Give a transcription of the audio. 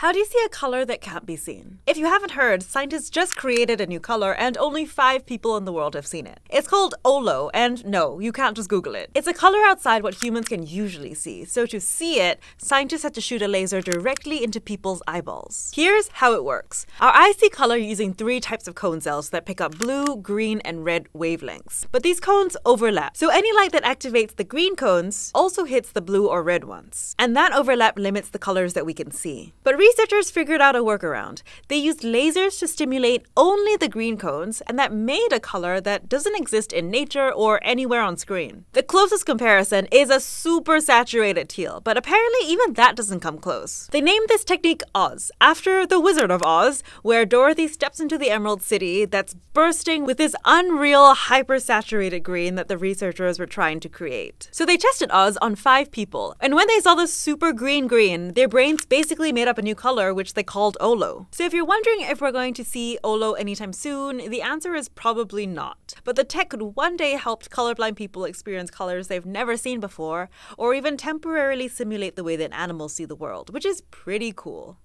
How do you see a color that can't be seen? If you haven't heard, scientists just created a new color and only 5 people in the world have seen it. It's called olo, and no, you can't just Google it. It's a color outside what humans can usually see, so to see it, scientists had to shoot a laser directly into people's eyeballs. Here's how it works. Our eyes see color using 3 types of cone cells that pick up blue, green, and red wavelengths. But these cones overlap, so any light that activates the green cones also hits the blue or red ones. And that overlap limits the colors that we can see. But researchers figured out a workaround. They used lasers to stimulate only the green cones, and that made a color that doesn't exist in nature or anywhere on screen. The closest comparison is a super saturated teal, but apparently even that doesn't come close. They named this technique Oz, after The Wizard of Oz, where Dorothy steps into the Emerald City that's bursting with this unreal hyper-saturated green that the researchers were trying to create. So they tested Oz on 5 people, and when they saw the super green, their brains basically made up a new color, which they called olo. So if you're wondering if we're going to see olo anytime soon, the answer is probably not. But the tech could one day help colorblind people experience colors they've never seen before, or even temporarily simulate the way that animals see the world, which is pretty cool.